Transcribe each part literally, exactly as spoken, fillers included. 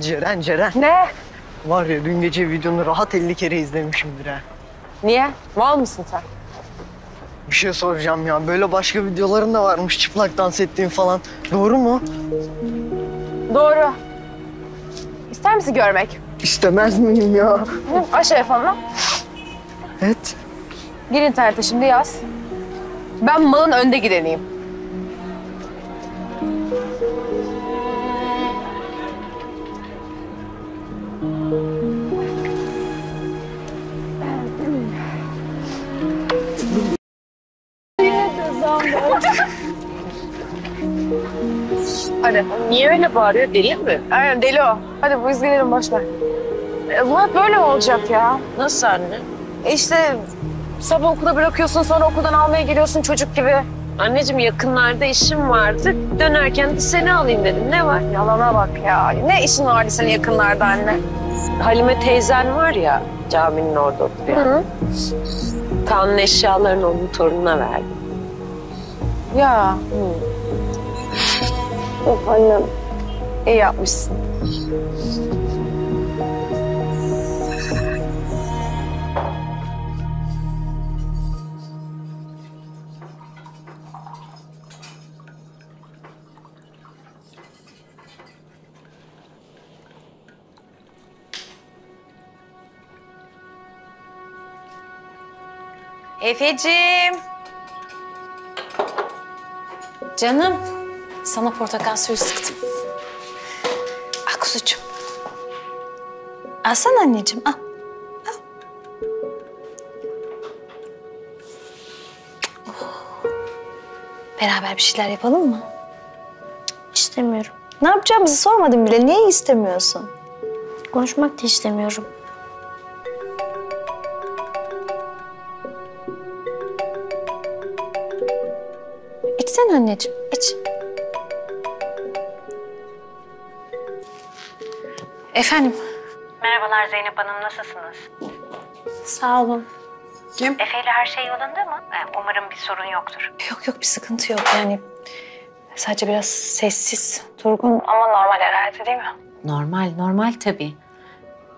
Ceren, Ceren. Ne? Var ya dün gece videonu rahat elli kere izlemişimdir ha. Niye? Mal mısın sen? Bir şey soracağım ya. Böyle başka videoların da varmış. Çıplak dans ettiğin falan. Doğru mu? Doğru. İster misin görmek? İstemez miyim ya? Hı, aşağıya falan. Evet. Gir internete şimdi yaz. Ben malın önde gideneyim. Hani niye öyle bağırıyor? Deli mi? Aynen deli o. Hadi bu izleyelim boş ver. E, bu hep böyle mi olacak ya? Nasıl anne? E işte sabah okula bırakıyorsun, sonra okuldan almaya geliyorsun çocuk gibi. Anneciğim yakınlarda işim vardı. Dönerken de seni alayım dedim. Ne var? Yalana bak ya. Ne işin vardı senin yakınlarda anne? Halime teyzen var ya, caminin orada oturuyor. Kaan'ın eşyalarını onun torununa verdim. Ya. Hı. Of annem, iyi yapmışsın. Efeciğim. Canım. Sana portakal suyu sıktım. Al kuzucuğum. Alsana anneciğim, al. Al. Oh. Beraber bir şeyler yapalım mı? İstemiyorum. Ne yapacağımızı sormadım bile. Niye istemiyorsun? Konuşmak da istemiyorum. İçsene anneciğim, iç. Efendim? Merhabalar Zeynep Hanım, nasılsınız? Sağ olun. Kim? Efe ile her şey yolunda mı? Umarım bir sorun yoktur. Yok yok, bir sıkıntı yok yani. Sadece biraz sessiz, durgun ama normal herhalde değil mi? Normal, normal tabii.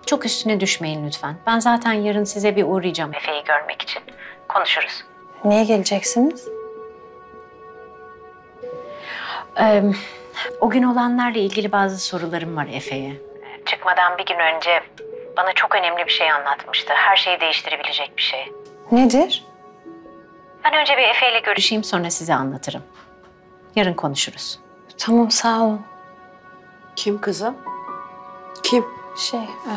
Çok üstüne düşmeyin lütfen. Ben zaten yarın size bir uğrayacağım. Efe'yi görmek için konuşuruz. Niye geleceksiniz? Ee, o gün olanlarla ilgili bazı sorularım var Efe'ye. Çıkmadan bir gün önce bana çok önemli bir şey anlatmıştı. Her şeyi değiştirebilecek bir şey. Nedir? Ben önce bir Efe ile görüşeyim, sonra size anlatırım. Yarın konuşuruz. Tamam, sağ olun. Kim kızım? Kim? Şey, e,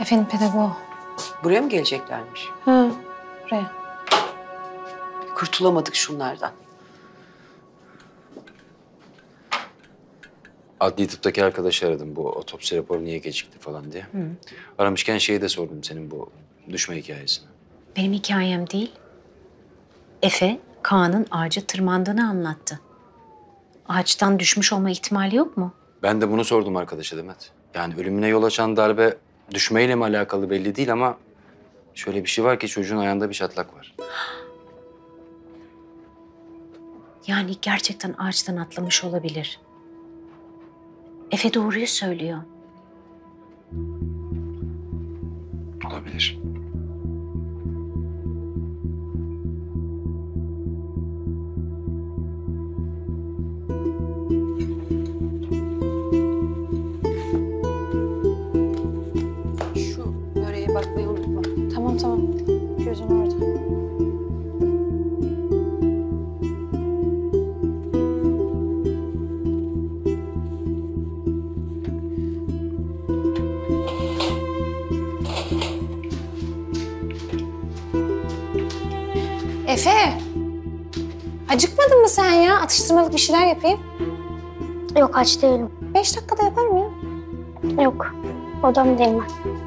Efe'nin pedagoğu. Buraya mı geleceklermiş? Hı, buraya. Kurtulamadık şunlardan. Adli tıptaki arkadaşı aradım, bu otopsi raporu niye gecikti falan diye. Hı. Aramışken şeyi de sordum, senin bu düşme hikayesini. Benim hikayem değil. Efe, Kaan'ın ağaca tırmandığını anlattı. Ağaçtan düşmüş olma ihtimali yok mu? Ben de bunu sordum arkadaşa Demet. Yani ölümüne yol açan darbe düşmeyle mi alakalı belli değil ama... ...şöyle bir şey var ki çocuğun ayağında bir çatlak var. Yani gerçekten ağaçtan atlamış olabilir. Efe doğruyu söylüyor. Olabilir. Şu böreğe bakmayı unutma. Tamam tamam. Gözün orada. Efe, acıkmadın mı sen ya? Atıştırmalık bir şeyler yapayım. Yok, aç değilim. Beş dakikada yapar mı ya? Yok, odam değil ben.